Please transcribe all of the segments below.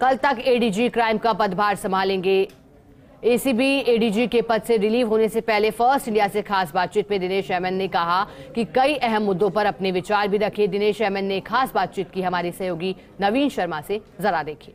कल तक ADG crime का पदभार संभालेंगे। एसीबी एडीजी के पद से रिलीव होने से पहले फर्स्ट इंडिया से खास बातचीत में दिनेश एमएन ने कहा कि कई अहम मुद्दों पर अपने विचार भी रखे। दिनेश एमएन ने खास बातचीत की, हमारे सहयोगी नवीन शर्मा से, जरा देखिए।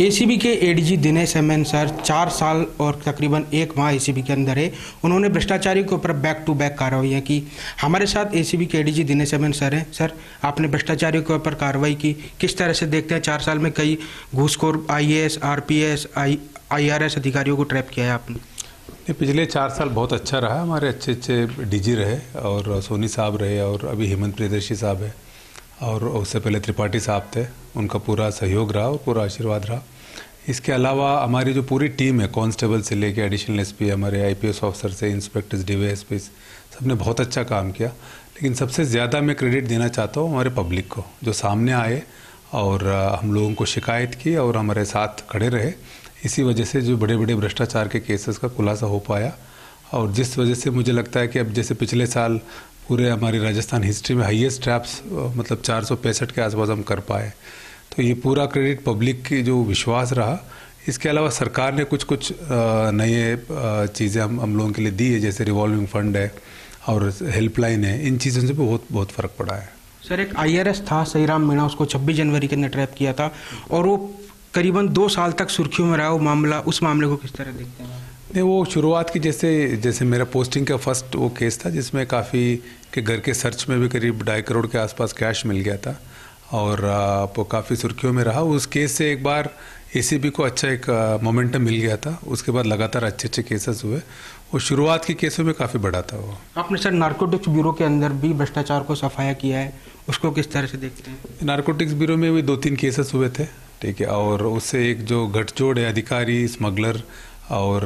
एसीबी के एडीजी दिनेश एमएन सर 4 साल और तकरीबन 1 माह एसीबी के अंदर है। उन्होंने भ्रष्टाचारी के ऊपर बैक टू बैक कार्रवाइयाँ की। हमारे साथ एसीबी के एडीजी दिनेश एमएन सर हैं। सर, आपने भ्रष्टाचारियों के ऊपर कार्रवाई की, किस तरह से देखते हैं? 4 साल में कई घूसखोर आईएएस, आरपीएस, आईआरएस अधिकारियों को ट्रैप किया है आपने। पिछले 4 साल बहुत अच्छा रहा। हमारे अच्छे अच्छे डीजी रहे और सोनी साहब रहे और अभी हेमंत प्रियर्शी साहब है और उससे पहले त्रिपाठी साहब थे। उनका पूरा सहयोग रहा और पूरा आशीर्वाद रहा। इसके अलावा हमारी जो पूरी टीम है, कांस्टेबल से लेकर एडिशनल एसपी, हमारे आईपीएस ऑफिसर से इंस्पेक्टर्स, डीवीएसपी, सबने बहुत अच्छा काम किया। लेकिन सबसे ज़्यादा मैं क्रेडिट देना चाहता हूँ हमारे पब्लिक को, जो सामने आए और हम लोगों को शिकायत की और हमारे साथ खड़े रहे। इसी वजह से जो बड़े बड़े भ्रष्टाचार के केसेस का खुलासा हो पाया और जिस वजह से मुझे लगता है कि अब जैसे पिछले साल पूरे हमारी राजस्थान हिस्ट्री में हाईएस्ट ट्रैप्स मतलब 465 के आसपास हम कर पाए, तो ये पूरा क्रेडिट पब्लिक की जो विश्वास रहा। इसके अलावा सरकार ने कुछ कुछ नए चीज़ें हम लोगों के लिए दी है, जैसे रिवॉल्विंग फंड है और हेल्पलाइन है। इन चीज़ों से बहुत बहुत फ़र्क पड़ा है। सर, एक आईआरएस था सईराम मीणा, उसको 26 जनवरी के अंदर ट्रैप किया था और वो करीबन 2 साल तक सुर्खियों में रहा। वो मामला, उस मामले को किस तरह देखते हैं? नहीं, वो शुरुआत की जैसे मेरा पोस्टिंग का फर्स्ट वो केस था जिसमें काफ़ी के घर के सर्च में भी करीब 2.5 करोड़ के आसपास कैश मिल गया था और वो काफ़ी सुर्खियों में रहा। उस केस से एक बार एसीबी को अच्छा एक मोमेंटम मिल गया था। उसके बाद लगातार अच्छे अच्छे केसेस हुए और शुरुआत के केसों में काफ़ी बड़ा था वो। आपने सर नारकोटिक्स ब्यूरो के अंदर भी भ्रष्टाचार को सफाया किया है, उसको किस तरह से देखते हैं? नारकोटिक्स ब्यूरो में भी 2-3 केसेस हुए थे, ठीक है, और उससे एक जो गठजोड़ है अधिकारी, स्मगलर और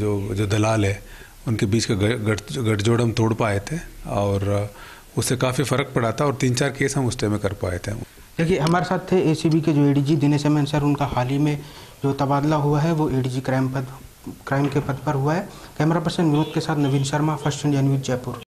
जो दलाल है, उनके बीच का गठजोड़ हम तोड़ पाए थे और उससे काफ़ी फ़र्क पड़ा था और 3-4 केस हम उस टाइम में कर पाए थे। देखिए, हमारे साथ थे एसीबी के जो एडीजी दिनेश एमएन सर। उनका हाल ही में जो तबादला हुआ है वो एडीजी क्राइम के पद पर हुआ है। कैमरा पर्सन विनोद के साथ Naveen Sharma, first India news, Jaipur.